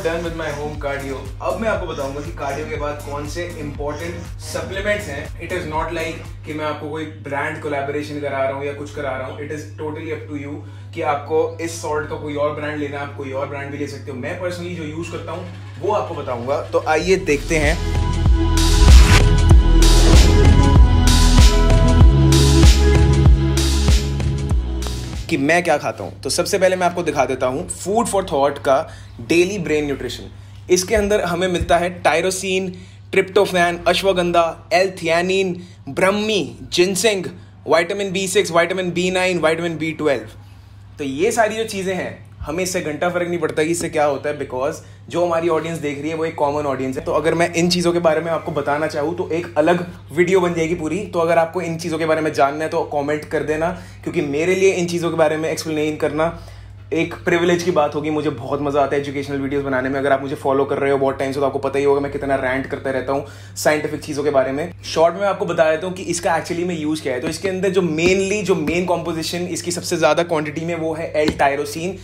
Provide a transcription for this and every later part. Not done with my home cardio. अब मैं आपको बताऊंगा कि कार्डियो के बाद कौन से इंपॉर्टेंट सप्लीमेंट्स हैं। इट इज नॉट लाइक कि मैं आपको कोई ब्रांड कोलैबोरेशन करा रहा हूँ या कुछ करा रहा हूँ। It is totally up to you कि आपको इस सॉर्ट का कोई और ब्रांड लेना, आप कोई और ब्रांड भी ले सकते हो। मैं पर्सनली जो यूज करता हूँ वो आपको बताऊंगा। तो आइए देखते हैं। कि मैं क्या खाता हूँ तो सबसे पहले मैं आपको दिखा देता हूँ फूड फॉर थॉट का डेली ब्रेन न्यूट्रिशन। इसके अंदर हमें मिलता है tyrosine, tryptophan, ashwagandha, L theanine, brahmi, ginseng, vitamin B6, vitamin B9, vitamin B12। तो ये सारी जो चीज़ें हैं, हमें इससे घंटा फर्क नहीं पड़ता कि इससे क्या होता है, बिकॉज जो हमारी ऑडियंस देख रही है वो एक कॉमन ऑडियंस है। तो अगर मैं इन चीज़ों के बारे में आपको बताना चाहूँ तो एक अलग वीडियो बन जाएगी पूरी। तो अगर आपको इन चीज़ों के बारे में जानना है तो कमेंट कर देना, क्योंकि मेरे लिए इन चीज़ों के बारे में एक्सप्लेन करना एक प्रिविलेज की बात होगी। मुझे बहुत मज़ा आता है एजुकेशनल वीडियोस बनाने में। अगर आप मुझे फॉलो कर रहे हो बहुत टाइम से तो आपको पता ही होगा मैं कितना रैंट करता रहता हूँ साइंटिफिक चीज़ों के बारे में। शॉर्ट में आपको बता देता हूँ कि इसका एक्चुअली में यूज़ क्या है। तो इसके अंदर जो मेन कॉम्पोजिशन इसकी सबसे ज़्यादा क्वान्टिटी में वो है L-टायरोसिन।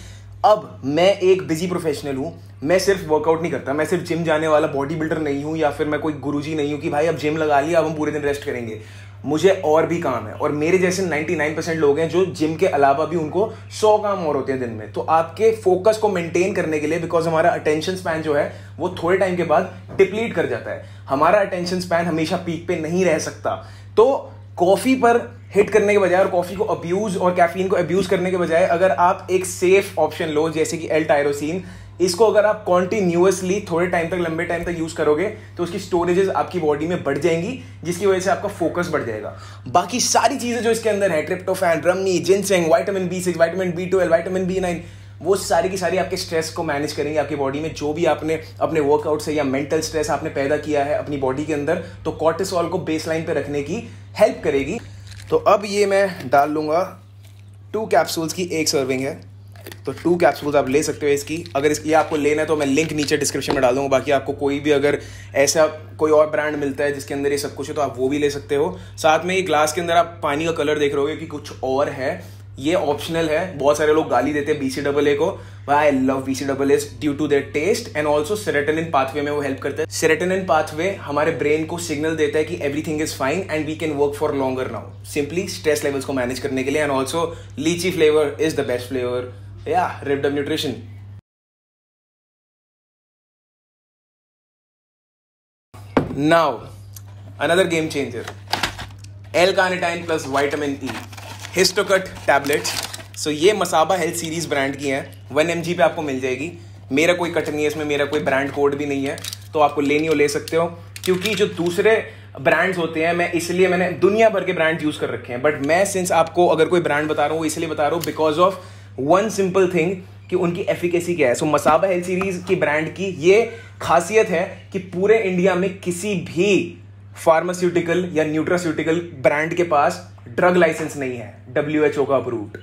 अब मैं एक बिजी प्रोफेशनल हूँ, मैं सिर्फ वर्कआउट नहीं करता, मैं सिर्फ जिम जाने वाला बॉडी बिल्डर नहीं हूँ या फिर मैं कोई गुरुजी नहीं हूँ कि भाई अब जिम लगा लिया अब हम पूरे दिन रेस्ट करेंगे। मुझे और भी काम है, और मेरे जैसे 99% लोग हैं जो जिम के अलावा भी उनको 100 काम और होते हैं दिन में। तो आपके फोकस को मेंटेन करने के लिए, बिकॉज हमारा अटेंशन स्पैन जो है वो थोड़े टाइम के बाद डिप्लीट कर जाता है, हमारा अटेंशन स्पैन हमेशा पीक पे नहीं रह सकता। तो कॉफ़ी पर हिट करने के बजाय और कॉफ़ी को अब्यूज़ और कैफीन को अब्यूज़ करने के बजाय अगर आप एक सेफ ऑप्शन लो जैसे कि L-टायरोसिन, इसको अगर आप कॉन्टीन्यूअसली थोड़े टाइम तक, लंबे टाइम तक यूज़ करोगे तो उसकी स्टोरेजेस आपकी बॉडी में बढ़ जाएंगी, जिसकी वजह से आपका फोकस बढ़ जाएगा। बाकी सारी चीज़ें जो इसके अंदर है, tryptophan, brahmi, ginseng, vitamin B6, vitamin B12, vitamin B9, वो सारी की सारी आपके स्ट्रेस को मैनेज करेंगे। आपकी बॉडी में जो भी आपने अपने वर्कआउट से या मेंटल स्ट्रेस आपने पैदा किया है अपनी बॉडी के अंदर, तो कॉर्टिसॉल को बेसलाइन पे रखने की हेल्प करेगी। तो अब ये मैं डाल लूँगा 2 कैप्सूल्स की एक सर्विंग है, तो 2 कैप्सूल्स आप ले सकते हो इसकी। अगर ये आपको लेना है तो मैं लिंक नीचे डिस्क्रिप्शन में डाल दूँगा। बाकी आपको कोई भी अगर ऐसा कोई और ब्रांड मिलता है जिसके अंदर ये सब कुछ है तो आप वो भी ले सकते हो। साथ में ये ग्लास के अंदर आप पानी का कलर देख रहे होगे कि कुछ और है, ये ऑप्शनल है। बहुत सारे लोग गाली देते हैं BCAA को, I love BCAA due to their taste and also serotonin pathway में वो हेल्प करता है। सेरोटोनिन पाथवे हमारे ब्रेन को सिग्नल देता है कि everything is fine and we can work for longer now, simply stress levels को मैनेज करने के लिए। And also lychee flavour is the best flavour, yeah Ripped Nutrition. Now another game changer, L carnitine plus vitamin E, Histocut tablets. So ये Masaba Health series brand की हैं, 1 mg पे आपको मिल जाएगी। मेरा कोई कट नहीं है इसमें, मेरा कोई ब्रांड कोड भी नहीं है, तो आपको लेनी हो ले सकते हो। क्योंकि जो दूसरे ब्रांड्स होते हैं, मैं इसलिए मैंने दुनिया भर के ब्रांड यूज़ कर रखे हैं, बट मैं सिंस आपको अगर कोई ब्रांड बता रहा हूँ इसलिए बता रहा हूँ because of one simple thing कि उनकी एफिकेसी क्या है। सो मसाबा हेल्थ सीरीज़ की ब्रांड की ये खासियत है कि पूरे इंडिया में किसी भी फार्मास्यूटिकल या न्यूट्रास्यूटिकल ब्रांड के पास ड्रग लाइसेंस नहीं है WHO का अप्रूव्ड।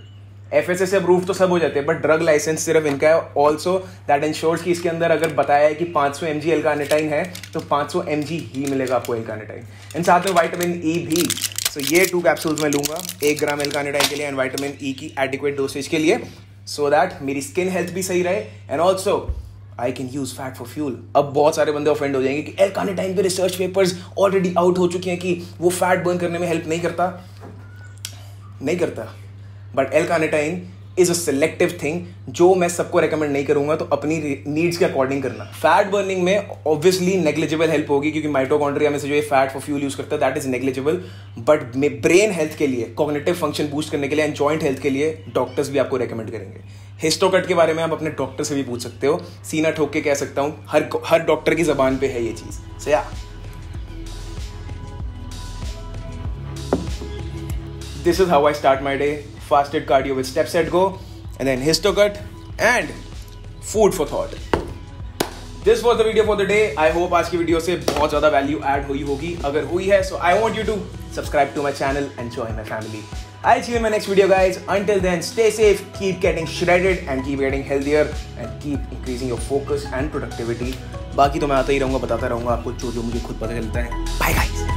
FSA से अप्रूव तो सब हो जाते हैं, बट ड्रग लाइसेंस सिर्फ इनका है। ऑल्सो दैट इंश्योर्स कि इसके अंदर अगर बताया है कि 500 mg L-कार्निटाइन है तो 500 mg ही मिलेगा आपको L-कार्निटाइन, एंड साथ में वाइटामिन E भी। सो ये 2 कैप्सूल्स मैं लूँगा 1 ग्राम L-कार्निटाइन के लिए एंड वाइटामिन E की एडिक्वेट डोसेज के लिए, सो दैट मेरी स्किन हेल्थ भी सही रहे and also I can use fat for fuel. अब बहुत सारे बंदे ऑफेंड हो जाएंगे कि L-कार्निटाइन पे रिसर्च पेपर्स ऑलरेडी आउट हो चुके हैं कि वो फैट बर्न करने में हेल्प नहीं करता, but L carnitine is a selective thing जो मैं सबको रेकमेंड नहीं करूंगा। तो अपनी नीड्स के अकॉर्डिंग करना। फैट बर्निंग में ऑब्वियसली नेग्लिजिबल हेल्प होगी, क्योंकि माइटोकॉन्ड्रिया में से जो ये फैट फॉर फ्यूल यूज करता है that is negligible, but brain health के लिए, कॉग्निटिव फंक्शन बूस्ट करने के लिए एंड जॉइंट हेल्थ के लिए डॉक्टर्स भी आपको रेकमेंड करेंगे। हिस्टोकट के बारे में आप अपने डॉक्टर से भी पूछ सकते हो, सीना ठोक के कह सकता हूँ हर डॉक्टर की जबान पे है ये चीज़। सो या this is how I start my day, fasted cardio with step set go and then हिस्टोकट and food for thought. This was the video for the day. I hope आज की वीडियो से बहुत ज़्यादा वैल्यू ऐड हुई होगी। अगर हुई है so I want you to subscribe to my channel and join my family. I'll see you in my next video, guys. Until then, stay safe, keep getting shredded and keep getting healthier and keep increasing your focus and productivity. बाकी तो मैं आता ही रहूँगा, बताता रहूँगा आपको जो मुझे खुद पता चलता है। Bye guys.